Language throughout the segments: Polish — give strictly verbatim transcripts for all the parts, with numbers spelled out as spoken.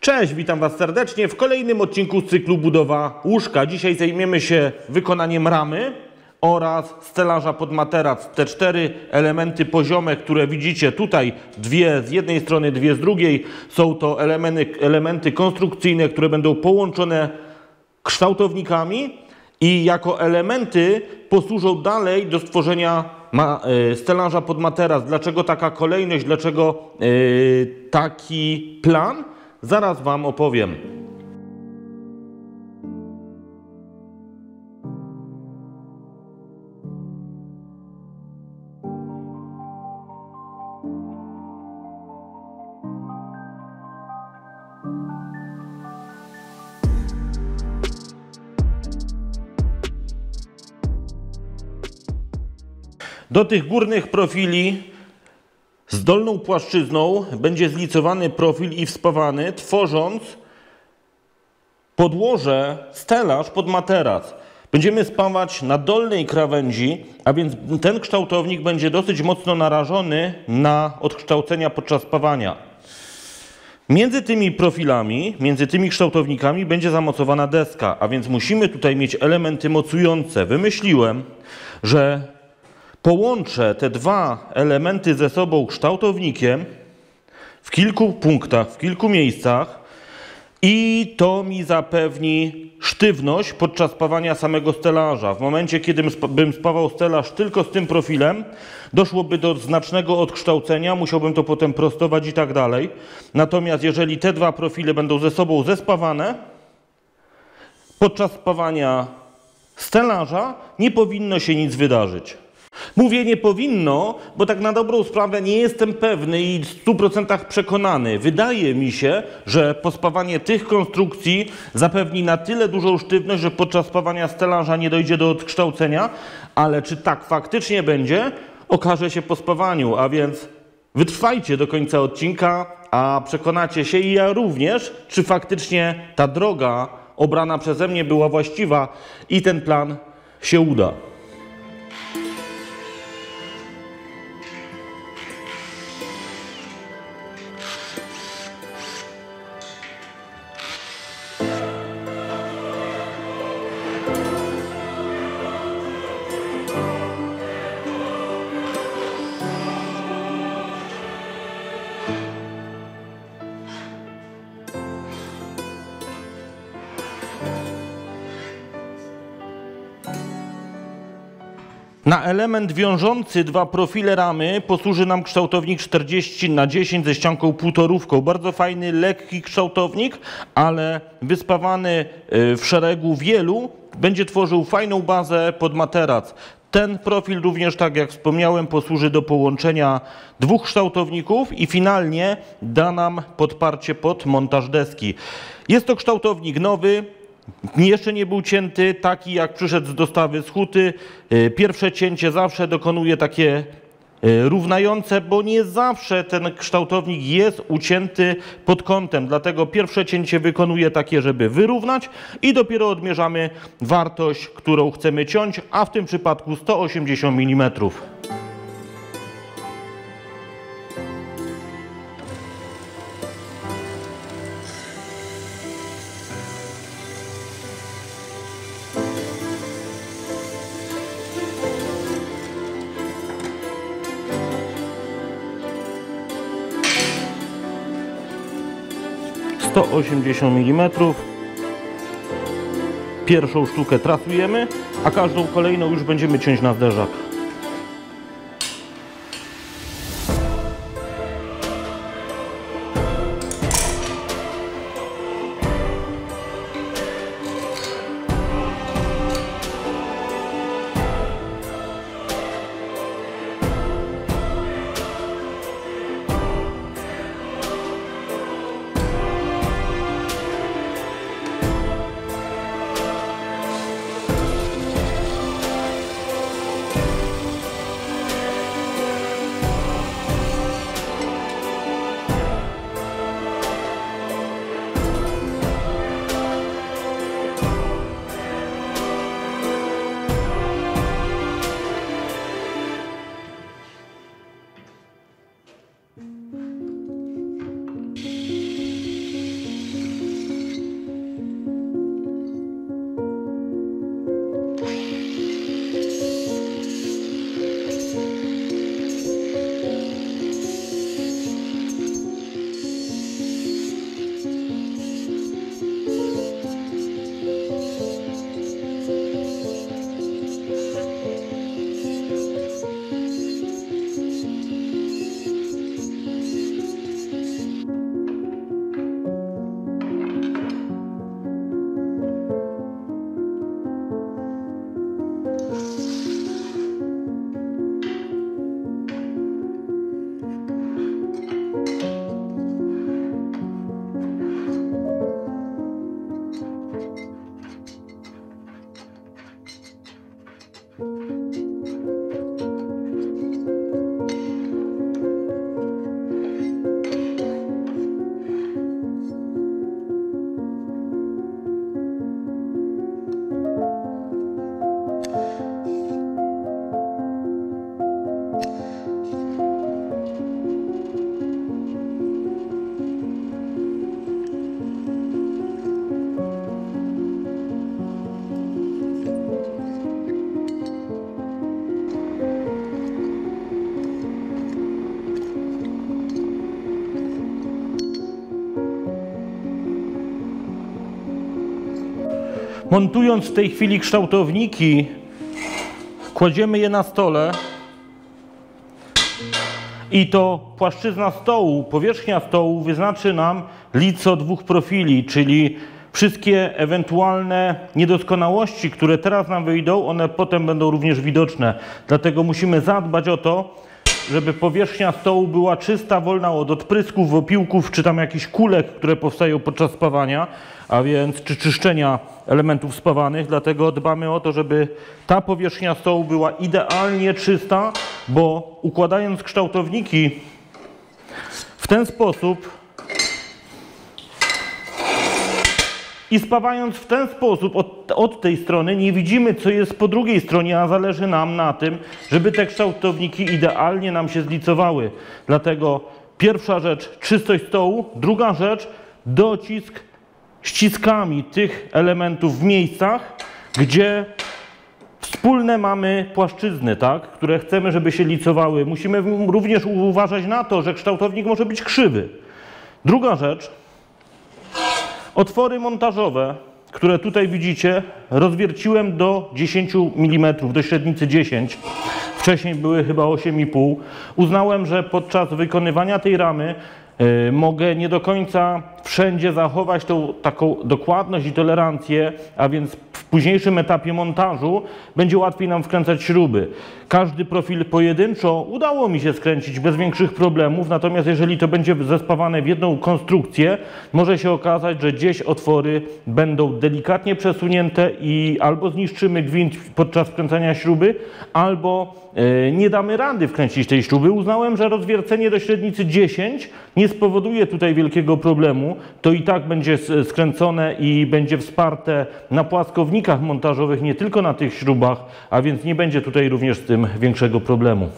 Cześć, witam Was serdecznie w kolejnym odcinku z cyklu Budowa Łóżka. Dzisiaj zajmiemy się wykonaniem ramy oraz stelaża pod materac. Te cztery elementy poziome, które widzicie tutaj, dwie z jednej strony, dwie z drugiej, są to elementy, elementy konstrukcyjne, które będą połączone kształtownikami i jako elementy posłużą dalej do stworzenia Ma, y, stelaża pod materac. Dlaczego taka kolejność, dlaczego y, taki plan? Zaraz Wam opowiem. Do tych górnych profili z dolną płaszczyzną będzie zlicowany profil i wspawany, tworząc podłoże, stelaż pod materac. Będziemy spawać na dolnej krawędzi, a więc ten kształtownik będzie dosyć mocno narażony na odkształcenia podczas spawania. Między tymi profilami, między tymi kształtownikami będzie zamocowana deska, a więc musimy tutaj mieć elementy mocujące. Wymyśliłem, że połączę te dwa elementy ze sobą kształtownikiem w kilku punktach, w kilku miejscach i to mi zapewni sztywność podczas spawania samego stelaża. W momencie, kiedy bym spawał stelaż tylko z tym profilem, doszłoby do znacznego odkształcenia, musiałbym to potem prostować i tak dalej. Natomiast jeżeli te dwa profile będą ze sobą zespawane, podczas spawania stelaża nie powinno się nic wydarzyć. Mówię nie powinno, bo tak na dobrą sprawę nie jestem pewny i w stu procentach przekonany. Wydaje mi się, że pospawanie tych konstrukcji zapewni na tyle dużą sztywność, że podczas spawania stelaża nie dojdzie do odkształcenia, ale czy tak faktycznie będzie, okaże się po spawaniu, a więc wytrwajcie do końca odcinka, a przekonacie się i ja również, czy faktycznie ta droga obrana przeze mnie była właściwa i ten plan się uda. Na element wiążący dwa profile ramy posłuży nam kształtownik czterdzieści na dziesięć ze ścianką półtorówką. Bardzo fajny, lekki kształtownik, ale wyspawany w szeregu wielu będzie tworzył fajną bazę pod materac. Ten profil również, tak jak wspomniałem, posłuży do połączenia dwóch kształtowników i finalnie da nam podparcie pod montaż deski. Jest to kształtownik nowy. Jeszcze nie był cięty, taki jak przyszedł z dostawy z huty. Pierwsze cięcie zawsze dokonuje takie równające, bo nie zawsze ten kształtownik jest ucięty pod kątem. Dlatego pierwsze cięcie wykonuje takie, żeby wyrównać i dopiero odmierzamy wartość, którą chcemy ciąć, a w tym przypadku sto osiemdziesiąt milimetrów. sto osiemdziesiąt milimetrów. Pierwszą sztukę trasujemy, a każdą kolejną już będziemy ciąć na zderzak. Montując w tej chwili kształtowniki, kładziemy je na stole i to płaszczyzna stołu, powierzchnia stołu wyznaczy nam lico dwóch profili, czyli wszystkie ewentualne niedoskonałości, które teraz nam wyjdą, one potem będą również widoczne. Dlatego musimy zadbać o to, żeby powierzchnia stołu była czysta, wolna od odprysków, opiłków czy tam jakichś kulek, które powstają podczas spawania, a więc czy czyszczenia elementów spawanych. Dlatego dbamy o to, żeby ta powierzchnia stołu była idealnie czysta, bo układając kształtowniki w ten sposób i spawając w ten sposób od, od tej strony, nie widzimy, co jest po drugiej stronie, a zależy nam na tym, żeby te kształtowniki idealnie nam się zlicowały. Dlatego pierwsza rzecz, czystość stołu, druga rzecz, docisk ściskami tych elementów w miejscach, gdzie wspólne mamy płaszczyzny, tak, które chcemy, żeby się licowały. Musimy również uważać na to, że kształtownik może być krzywy. Druga rzecz, otwory montażowe, które tutaj widzicie, rozwierciłem do dziesięć milimetrów, do średnicy dziesięć. Wcześniej były chyba osiem i pół. Uznałem, że podczas wykonywania tej ramy yy, mogę nie do końca wszędzie zachować tą taką dokładność i tolerancję, a więc w późniejszym etapie montażu będzie łatwiej nam wkręcać śruby. Każdy profil pojedynczo udało mi się skręcić bez większych problemów, natomiast jeżeli to będzie zespawane w jedną konstrukcję, może się okazać, że gdzieś otwory będą delikatnie przesunięte i albo zniszczymy gwint podczas wkręcania śruby, albo yy, nie damy rady wkręcić tej śruby. Uznałem, że rozwiercenie do średnicy dziesięć nie spowoduje tutaj wielkiego problemu, to i tak będzie skręcone i będzie wsparte na płaskownikach montażowych, nie tylko na tych śrubach, a więc nie będzie tutaj również z tym większego problemu.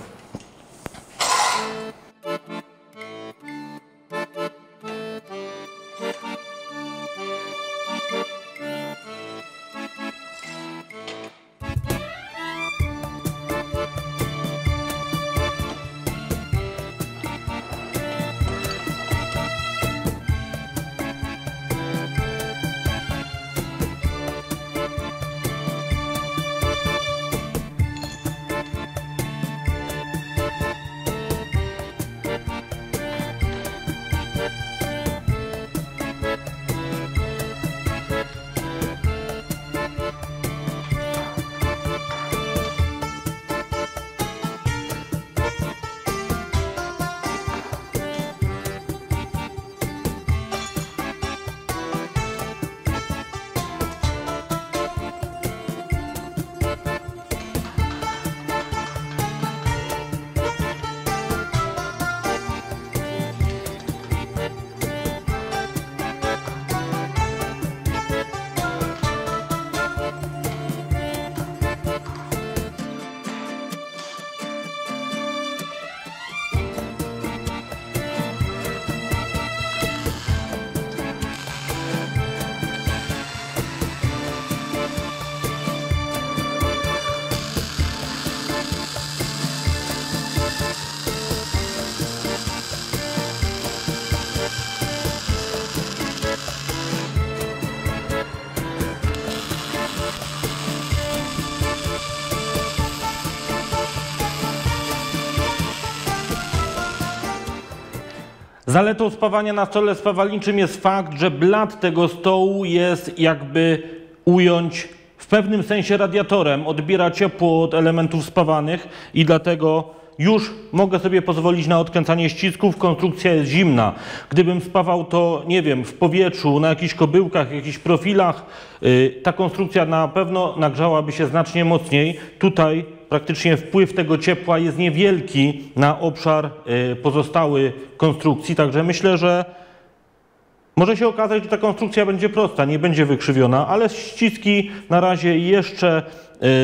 Zaletą spawania na stole spawalniczym jest fakt, że blat tego stołu jest jakby ująć w pewnym sensie radiatorem, odbiera ciepło od elementów spawanych i dlatego już mogę sobie pozwolić na odkręcanie ścisków, konstrukcja jest zimna. Gdybym spawał to, nie wiem, w powietrzu, na jakichś kobyłkach, jakichś profilach, yy, ta konstrukcja na pewno nagrzałaby się znacznie mocniej. Tutaj praktycznie wpływ tego ciepła jest niewielki na obszar yy, pozostały konstrukcji, także myślę, że może się okazać, że ta konstrukcja będzie prosta, nie będzie wykrzywiona, ale ściski na razie jeszcze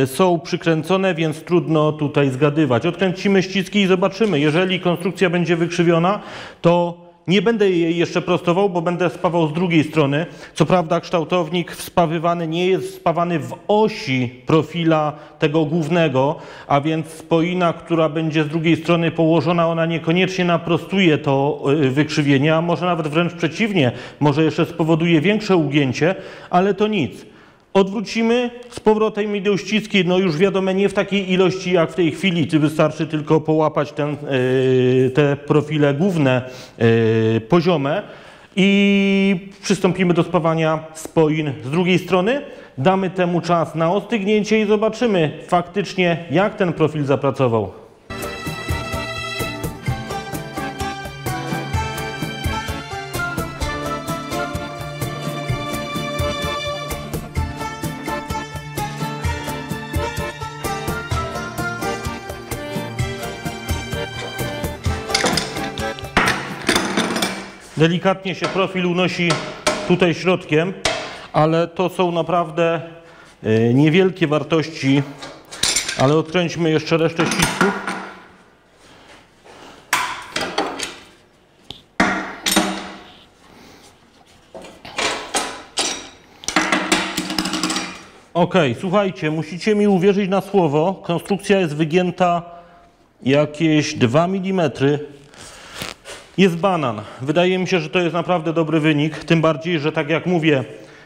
są przykręcone, więc trudno tutaj zgadywać. Odkręcimy ściski i zobaczymy. Jeżeli konstrukcja będzie wykrzywiona, to nie będę jej jeszcze prostował, bo będę spawał z drugiej strony. Co prawda kształtownik wspawywany nie jest spawany w osi profila tego głównego, a więc spoina, która będzie z drugiej strony położona, ona niekoniecznie naprostuje to wykrzywienie, a może nawet wręcz przeciwnie, może jeszcze spowoduje większe ugięcie, ale to nic. Odwrócimy z powrotem i do uściski, no już wiadomo, nie w takiej ilości jak w tej chwili, wystarczy tylko połapać ten, te profile główne poziome i przystąpimy do spawania spoin z drugiej strony. Damy temu czas na ostygnięcie i zobaczymy faktycznie, jak ten profil zapracował. Delikatnie się profil unosi tutaj środkiem, ale to są naprawdę niewielkie wartości, ale odkręćmy jeszcze resztę ścisku. Ok, słuchajcie, musicie mi uwierzyć na słowo, konstrukcja jest wygięta jakieś dwa milimetry. Jest banan. Wydaje mi się, że to jest naprawdę dobry wynik, tym bardziej, że tak jak mówię,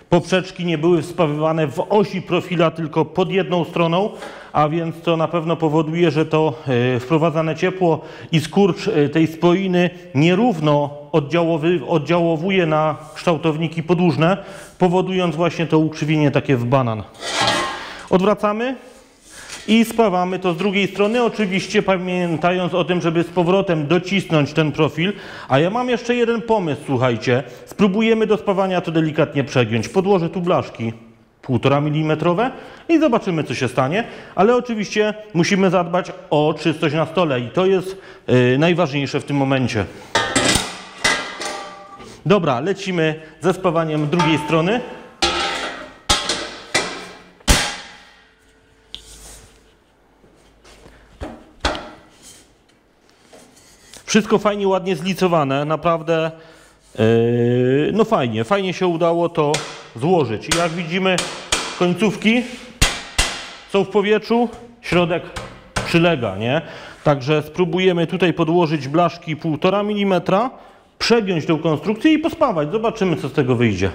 poprzeczki nie były wspawywane w osi profila, tylko pod jedną stroną, a więc to na pewno powoduje, że to wprowadzane ciepło i skurcz tej spoiny nierówno oddziałowuje na kształtowniki podłużne, powodując właśnie to ukrzywienie takie w banan. Odwracamy i spawamy to z drugiej strony, oczywiście pamiętając o tym, żeby z powrotem docisnąć ten profil. A ja mam jeszcze jeden pomysł, słuchajcie. Spróbujemy do spawania to delikatnie przegiąć. Podłożę tu blaszki półtora milimetra i zobaczymy, co się stanie. Ale oczywiście musimy zadbać o czystość na stole i to jest yy, najważniejsze w tym momencie. Dobra, lecimy ze spawaniem drugiej strony. Wszystko fajnie, ładnie zlicowane, naprawdę yy, no fajnie, fajnie się udało to złożyć. I jak widzimy, końcówki są w powietrzu, środek przylega, nie? Także spróbujemy tutaj podłożyć blaszki półtora milimetra, przegiąć tą konstrukcję i pospawać. Zobaczymy, co z tego wyjdzie.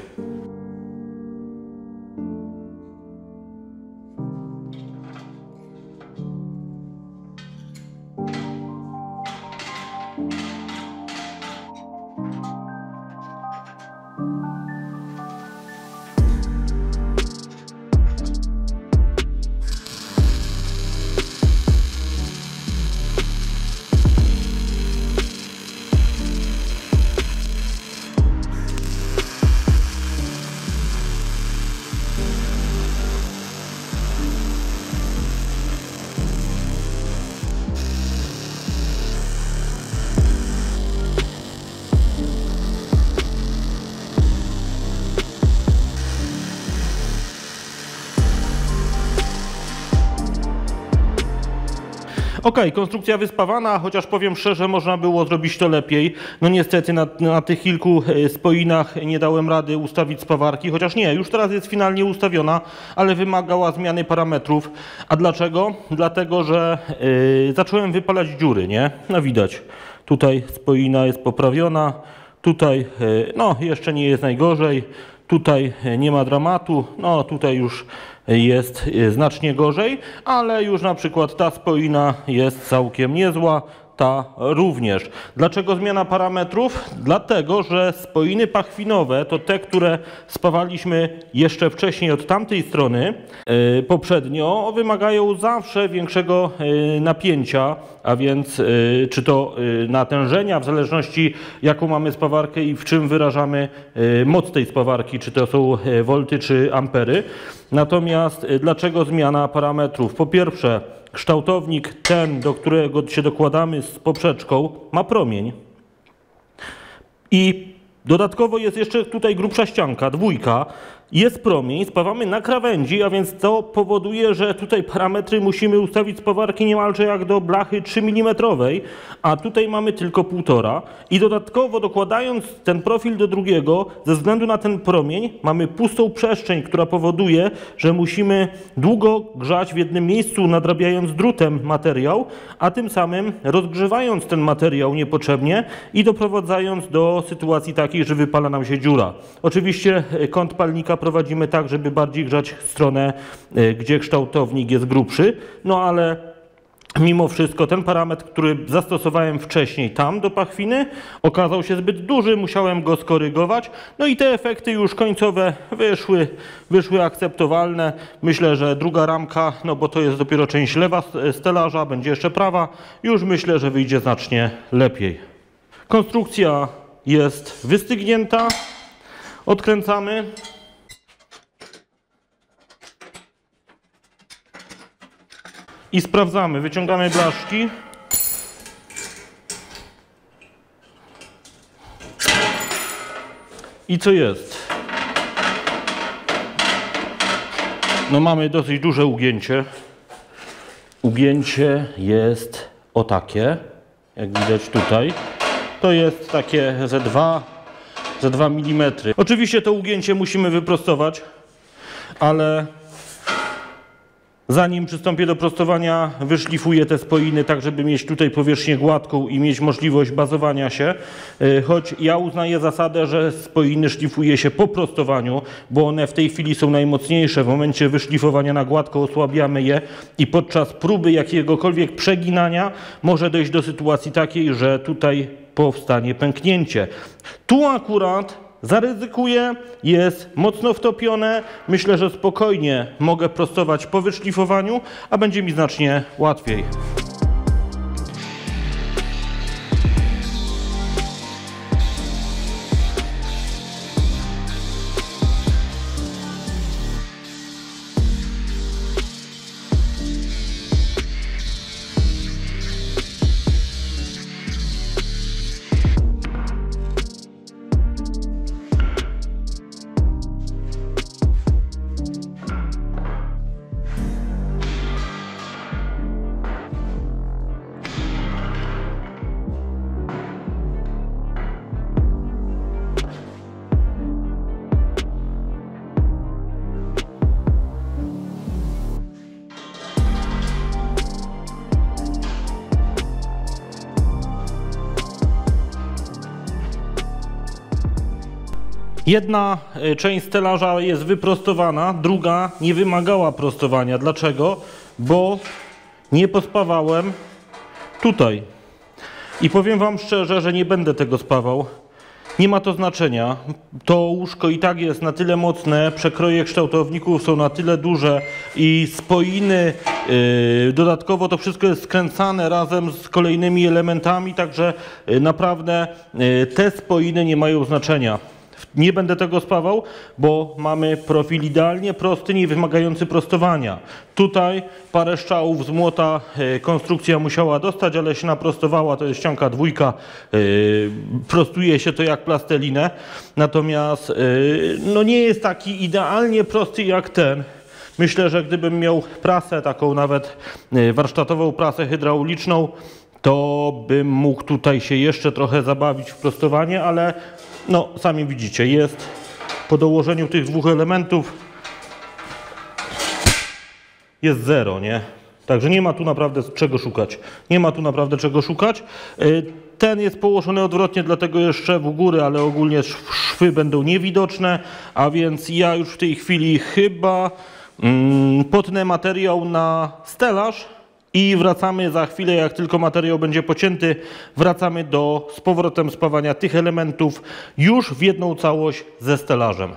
Ok, konstrukcja wyspawana, chociaż powiem szczerze, można było zrobić to lepiej. No niestety na, na tych kilku spoinach nie dałem rady ustawić spawarki, chociaż nie, już teraz jest finalnie ustawiona, ale wymagała zmiany parametrów. A dlaczego? Dlatego, że yy, zacząłem wypalać dziury, nie? No widać, tutaj spoina jest poprawiona, tutaj yy, no jeszcze nie jest najgorzej, tutaj nie ma dramatu, no tutaj już jest znacznie gorzej, ale już na przykład ta spoina jest całkiem niezła, ta również. Dlaczego zmiana parametrów? Dlatego, że spoiny pachwinowe to te, które spawaliśmy jeszcze wcześniej od tamtej strony yy, poprzednio, wymagają zawsze większego yy, napięcia, a więc yy, czy to yy, natężenia, w zależności jaką mamy spawarkę i w czym wyrażamy yy, moc tej spawarki, czy to są yy, wolty czy ampery. Natomiast yy, dlaczego zmiana parametrów? Po pierwsze, kształtownik ten, do którego się dokładamy z poprzeczką, ma promień. I dodatkowo jest jeszcze tutaj grubsza ścianka, dwójka. Jest promień, spawamy na krawędzi, a więc to powoduje, że tutaj parametry musimy ustawić spawarki niemalże jak do blachy trzy milimetry, a tutaj mamy tylko półtora. I dodatkowo dokładając ten profil do drugiego, ze względu na ten promień mamy pustą przestrzeń, która powoduje, że musimy długo grzać w jednym miejscu, nadrabiając drutem materiał, a tym samym rozgrzewając ten materiał niepotrzebnie i doprowadzając do sytuacji takiej, że wypala nam się dziura. Oczywiście kąt palnika Silnika prowadzimy tak, żeby bardziej grzać w stronę, gdzie kształtownik jest grubszy, no ale mimo wszystko ten parametr, który zastosowałem wcześniej tam do pachwiny, okazał się zbyt duży, musiałem go skorygować. No i te efekty już końcowe wyszły, wyszły akceptowalne. Myślę, że druga ramka, no bo to jest dopiero część lewa stelaża, będzie jeszcze prawa, już myślę, że wyjdzie znacznie lepiej. Konstrukcja jest wystygnięta, odkręcamy. I sprawdzamy, wyciągamy blaszki. I co jest? No mamy dosyć duże ugięcie. Ugięcie jest o takie, jak widać tutaj. To jest takie ze dwa milimetry. Oczywiście to ugięcie musimy wyprostować, ale zanim przystąpię do prostowania, wyszlifuję te spoiny tak, żeby mieć tutaj powierzchnię gładką i mieć możliwość bazowania się, choć ja uznaję zasadę, że spoiny szlifuje się po prostowaniu, bo one w tej chwili są najmocniejsze. W momencie wyszlifowania na gładko osłabiamy je i podczas próby jakiegokolwiek przeginania może dojść do sytuacji takiej, że tutaj powstanie pęknięcie. Tu akurat zaryzykuję, jest mocno wtopione, myślę, że spokojnie mogę prostować po wyszlifowaniu, a będzie mi znacznie łatwiej. Jedna część stelaża jest wyprostowana, druga nie wymagała prostowania. Dlaczego? Bo nie pospawałem tutaj. I powiem wam szczerze, że nie będę tego spawał. Nie ma to znaczenia. To łóżko i tak jest na tyle mocne, przekroje kształtowników są na tyle duże i spoiny, yy, dodatkowo to wszystko jest skręcane razem z kolejnymi elementami, także yy, naprawdę yy, te spoiny nie mają znaczenia. Nie będę tego spawał, bo mamy profil idealnie prosty, nie wymagający prostowania. Tutaj parę strzałów z młota konstrukcja musiała dostać, ale się naprostowała, to jest ścianka dwójka, prostuje się to jak plastelinę. Natomiast no nie jest taki idealnie prosty jak ten. Myślę, że gdybym miał prasę, taką nawet warsztatową prasę hydrauliczną, to bym mógł tutaj się jeszcze trochę zabawić w prostowanie, ale no, sami widzicie, jest po dołożeniu tych dwóch elementów jest zero, nie? Także nie ma tu naprawdę czego szukać. Nie ma tu naprawdę czego szukać. Ten jest położony odwrotnie, dlatego jeszcze w góry, ale ogólnie szwy będą niewidoczne, a więc ja już w tej chwili chyba mm, potnę materiał na stelaż i wracamy za chwilę, jak tylko materiał będzie pocięty, wracamy do z powrotem spawania tych elementów już w jedną całość ze stelażem.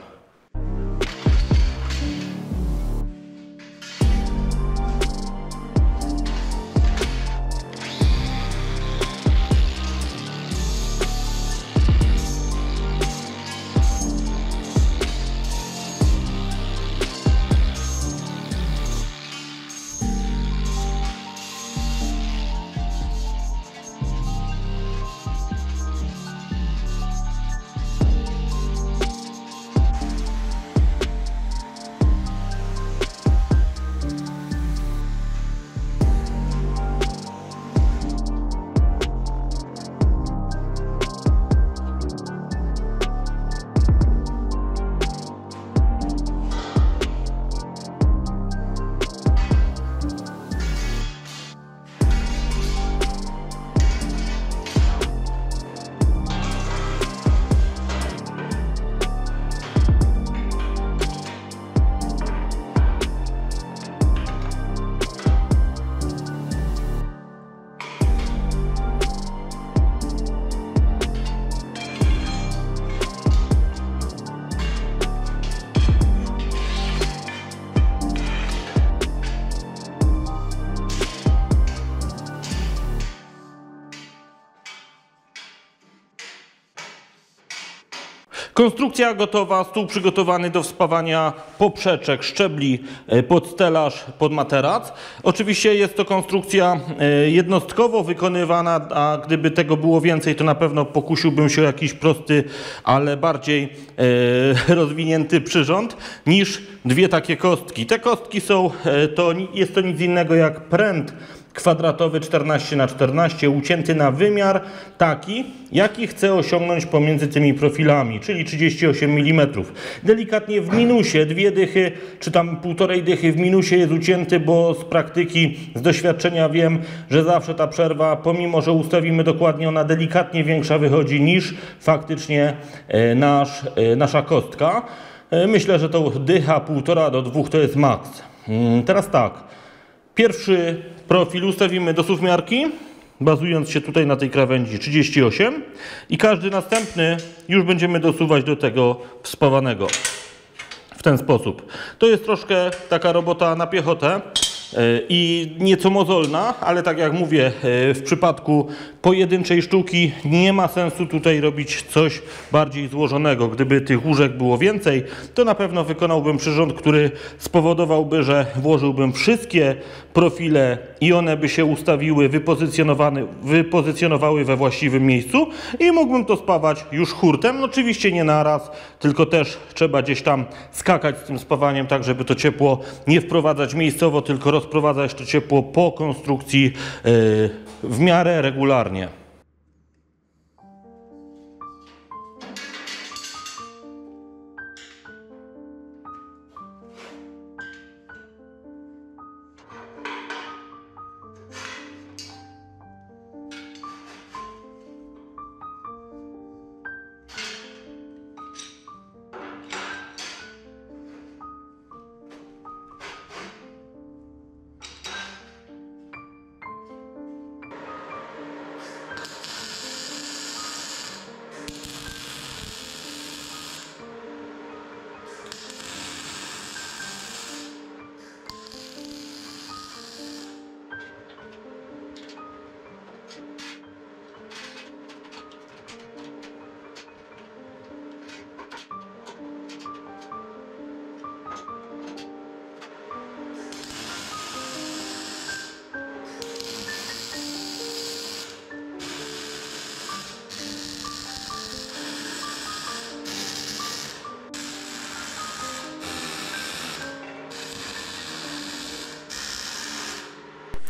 Konstrukcja gotowa, stół przygotowany do wspawania poprzeczek, szczebli pod stelaż, pod materac. Oczywiście jest to konstrukcja jednostkowo wykonywana, a gdyby tego było więcej, to na pewno pokusiłbym się o jakiś prosty, ale bardziej rozwinięty przyrząd niż dwie takie kostki. Te kostki są, to jest to nic innego jak pręt kwadratowy czternaście na czternaście, ucięty na wymiar taki, jaki chcę osiągnąć pomiędzy tymi profilami, czyli trzydzieści osiem milimetrów. Delikatnie w minusie, dwie dychy, czy tam półtorej dychy w minusie jest ucięty, bo z praktyki, z doświadczenia wiem, że zawsze ta przerwa, pomimo że ustawimy dokładnie, ona delikatnie większa wychodzi niż faktycznie nasz, nasza kostka. Myślę, że to dycha, półtora do dwóch to jest maks. Teraz tak, pierwszy profil ustawimy do suwmiarki, bazując się tutaj na tej krawędzi trzydzieści osiem, i każdy następny już będziemy dosuwać do tego wspawanego w ten sposób. To jest troszkę taka robota na piechotę i nieco mozolna, ale tak jak mówię, w przypadku pojedynczej sztuki nie ma sensu tutaj robić coś bardziej złożonego. Gdyby tych łóżek było więcej, to na pewno wykonałbym przyrząd, który spowodowałby, że włożyłbym wszystkie profile i one by się ustawiły, wypozycjonowane, wypozycjonowały we właściwym miejscu i mógłbym to spawać już hurtem. Oczywiście nie naraz, tylko też trzeba gdzieś tam skakać z tym spawaniem, tak żeby to ciepło nie wprowadzać miejscowo, tylko rozprowadza jeszcze ciepło po konstrukcji yy, w miarę regularnie.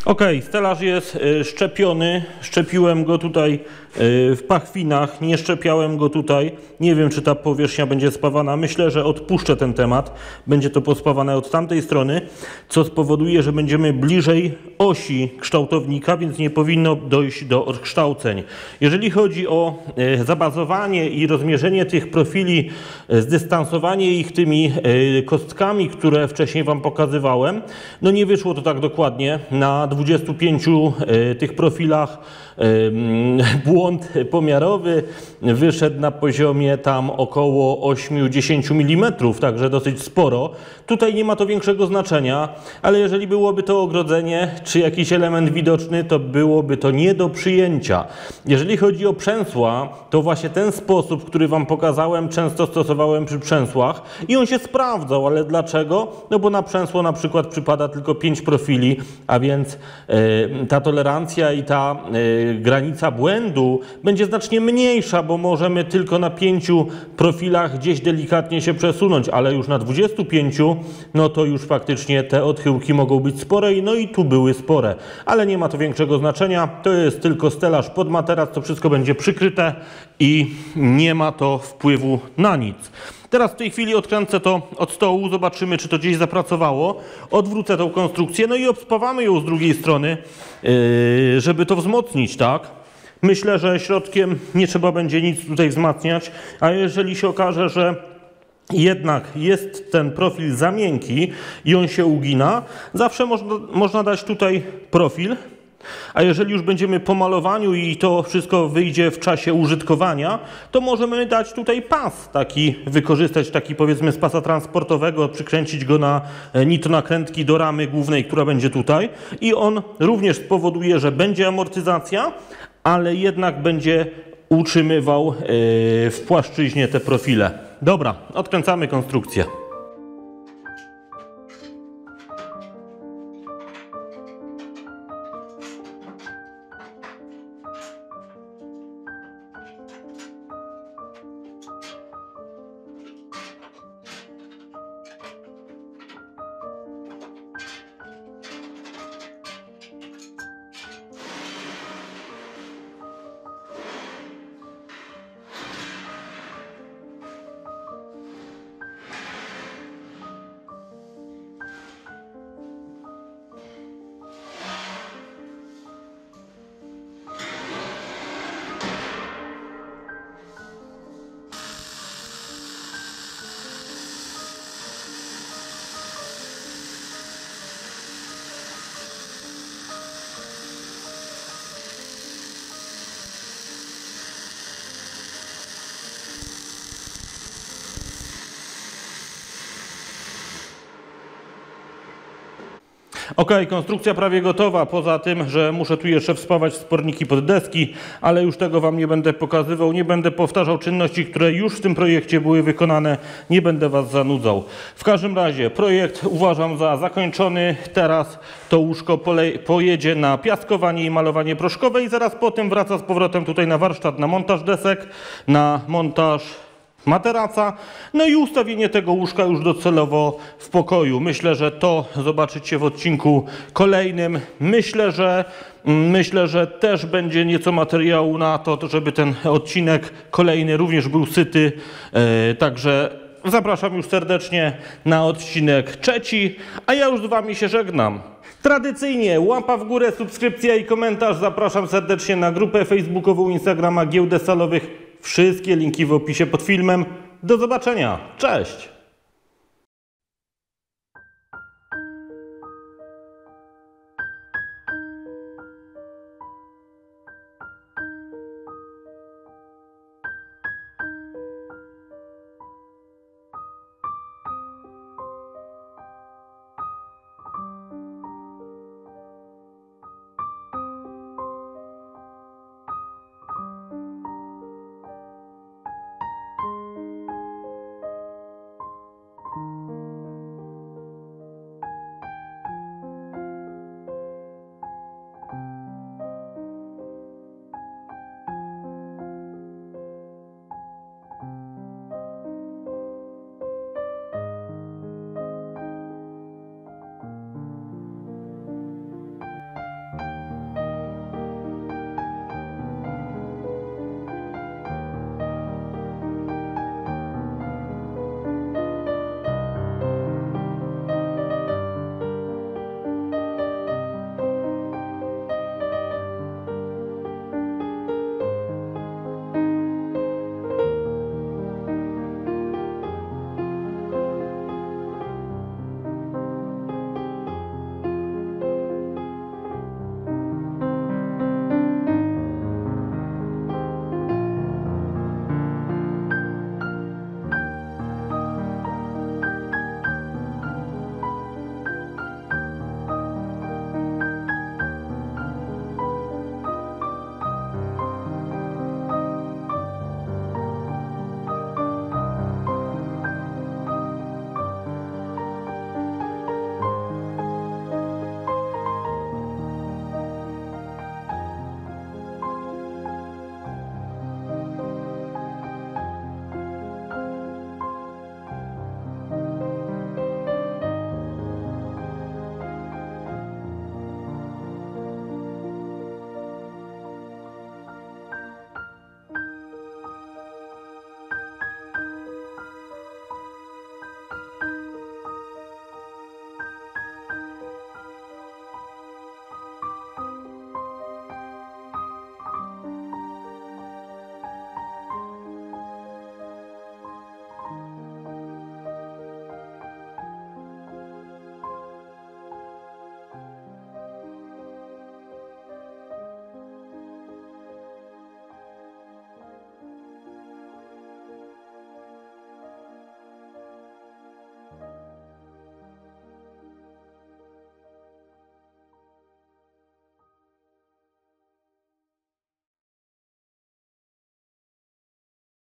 Ok, stelaż jest szczepiony, szczepiłem go tutaj w pachwinach, nie szczepiałem go tutaj, nie wiem czy ta powierzchnia będzie spawana, myślę, że odpuszczę ten temat, będzie to pospawane od tamtej strony, co spowoduje, że będziemy bliżej osi kształtownika, więc nie powinno dojść do odkształceń. Jeżeli chodzi o zabazowanie i rozmierzenie tych profili, zdystansowanie ich tymi kostkami, które wcześniej Wam pokazywałem, no nie wyszło to tak dokładnie na dwudziestu pięciu tych profilach. Błąd pomiarowy wyszedł na poziomie tam około osiem do dziesięciu milimetrów, także dosyć sporo. Tutaj nie ma to większego znaczenia, ale jeżeli byłoby to ogrodzenie czy jakiś element widoczny, to byłoby to nie do przyjęcia. Jeżeli chodzi o przęsła, to właśnie ten sposób, który Wam pokazałem, często stosowałem przy przęsłach i on się sprawdzał, ale dlaczego? No bo na przęsło na przykład przypada tylko pięć profili, a więc yy, ta tolerancja i ta yy, granica błędu będzie znacznie mniejsza, bo możemy tylko na pięciu profilach gdzieś delikatnie się przesunąć, ale już na dwudziestu pięciu, no to już faktycznie te odchyłki mogą być spore, no i tu były spore, ale nie ma to większego znaczenia, to jest tylko stelaż pod materac, to wszystko będzie przykryte i nie ma to wpływu na nic. Teraz w tej chwili odkręcę to od stołu, zobaczymy czy to gdzieś zapracowało, odwrócę tą konstrukcję, no i obspawamy ją z drugiej strony, żeby to wzmocnić, tak? Myślę, że środkiem nie trzeba będzie nic tutaj wzmacniać, a jeżeli się okaże, że jednak jest ten profil za miękki i on się ugina, zawsze można, można dać tutaj profil. A jeżeli już będziemy po malowaniu i to wszystko wyjdzie w czasie użytkowania, to możemy dać tutaj pas taki, wykorzystać taki powiedzmy z pasa transportowego, przykręcić go na nitonakrętki do ramy głównej, która będzie tutaj i on również spowoduje, że będzie amortyzacja, ale jednak będzie utrzymywał w płaszczyźnie te profile. Dobra, odkręcamy konstrukcję. Ok, konstrukcja prawie gotowa, poza tym, że muszę tu jeszcze wspawać wsporniki pod deski, ale już tego Wam nie będę pokazywał, nie będę powtarzał czynności, które już w tym projekcie były wykonane, nie będę Was zanudzał. W każdym razie projekt uważam za zakończony, teraz to łóżko pojedzie na piaskowanie i malowanie proszkowe i zaraz po tym wraca z powrotem tutaj na warsztat, na montaż desek, na montaż materaca, no i ustawienie tego łóżka już docelowo w pokoju. Myślę, że to zobaczycie w odcinku kolejnym. Myślę, że Myślę, że też będzie nieco materiału na to, żeby ten odcinek kolejny również był syty. Także zapraszam już serdecznie na odcinek trzeci, a ja już z Wami się żegnam. Tradycyjnie łapa w górę, subskrypcja i komentarz. Zapraszam serdecznie na grupę facebookową, Instagrama, Giełdę Stalowych. Wszystkie linki w opisie pod filmem. Do zobaczenia. Cześć!